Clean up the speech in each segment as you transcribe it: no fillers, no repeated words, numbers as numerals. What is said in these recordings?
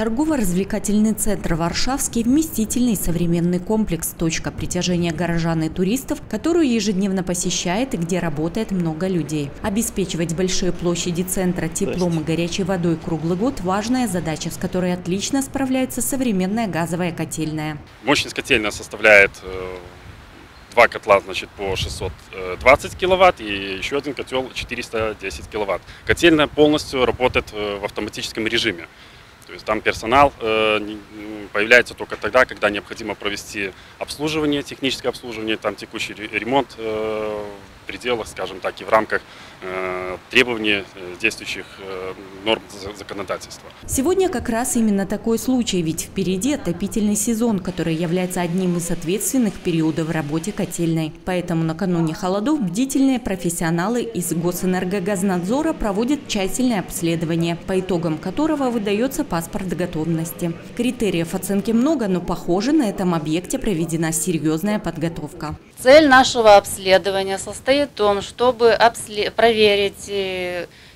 Торгово-развлекательный центр «Варшавский» – вместительный современный комплекс, точка притяжения горожан и туристов, которую ежедневно посещает и где работает много людей. Обеспечивать большие площади центра теплом и горячей водой круглый год – важная задача, с которой отлично справляется современная газовая котельная. Мощность котельной составляет два котла, значит, по 620 киловатт и еще один котел 410 киловатт. Котельная полностью работает в автоматическом режиме. То есть там персонал появляется только тогда, когда необходимо провести обслуживание, техническое обслуживание, там текущий ремонт в пределах, скажем так, и в рамках требований действующих норм законодательства. Сегодня как раз именно такой случай, ведь впереди отопительный сезон, который является одним из ответственных периодов в работе котельной. Поэтому накануне холодов бдительные профессионалы из Госэнергогазнадзора проводят тщательное обследование, по итогам которого выдается паспорт готовности. Критериев оценки много, но, похоже, на этом объекте проведена серьезная подготовка. Цель нашего обследования состоит в том, чтобы проверить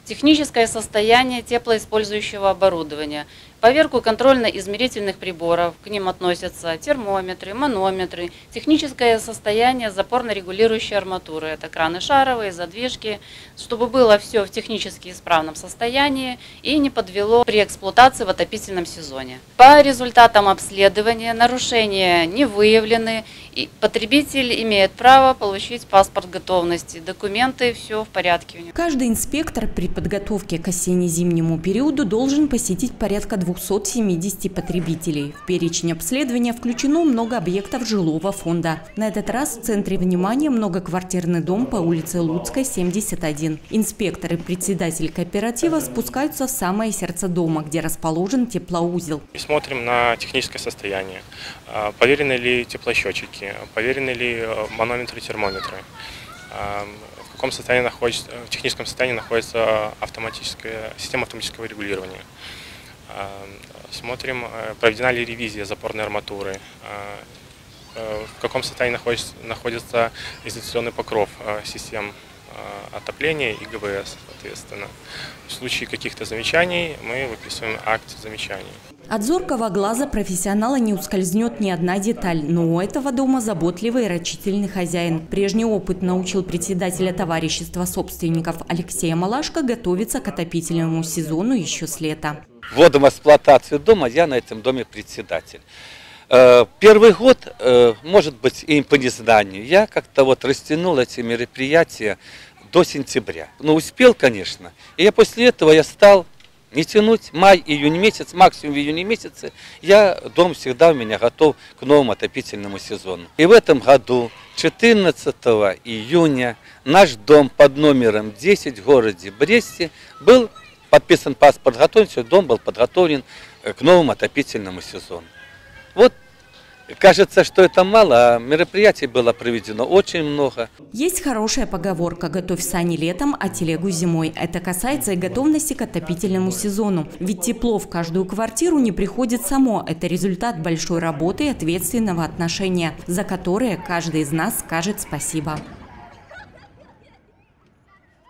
техническое состояние теплоиспользующего оборудования, проверку контрольно-измерительных приборов, к ним относятся термометры, манометры, техническое состояние запорно-регулирующей арматуры, это краны шаровые, задвижки, чтобы было все в технически исправном состоянии и не подвело при эксплуатации в отопительном сезоне. По результатам обследования нарушения не выявлены, и потребитель имеет право получить паспорт готовности, документы, все в порядке у него. Каждый инспектор при подготовке к осенне-зимнему периоду должен посетить порядка 270 потребителей. В перечень обследования включено много объектов жилого фонда. На этот раз в центре внимания многоквартирный дом по улице Луцкой, 71. Инспектор и председатель кооператива спускаются в самое сердце дома, где расположен теплоузел. Мы смотрим на техническое состояние. Проверены ли теплосчетчики, проверены ли манометры и термометры. В каком состоянии находится, в техническом состоянии находится система автоматического регулирования. Смотрим, проведена ли ревизия запорной арматуры, в каком состоянии находится изоляционный покров систем отопления и ГВС, соответственно. В случае каких-то замечаний мы выписываем акт замечаний. От зоркого глаза профессионала не ускользнет ни одна деталь, но у этого дома заботливый и рачительный хозяин. Прежний опыт научил председателя товарищества собственников Алексея Малашко готовиться к отопительному сезону еще с лета. Вводом в эксплуатацию дома я на этом доме председатель. Первый год, может быть, и по незнанию, я как-то вот растянул эти мероприятия до сентября. Но успел, конечно, и после этого я стал не тянуть май, июнь месяц, максимум в июне месяце. Я, дом всегда у меня готов к новому отопительному сезону. И в этом году, 14 июня, наш дом под номером 10 в городе Бресте был подписан паспорт готовности, дом был подготовлен к новому отопительному сезону. Вот, кажется, что это мало, а мероприятий было проведено очень много. Есть хорошая поговорка «Готовь сани летом, а телегу зимой». Это касается и готовности к отопительному сезону. Ведь тепло в каждую квартиру не приходит само. Это результат большой работы и ответственного отношения, за которое каждый из нас скажет спасибо.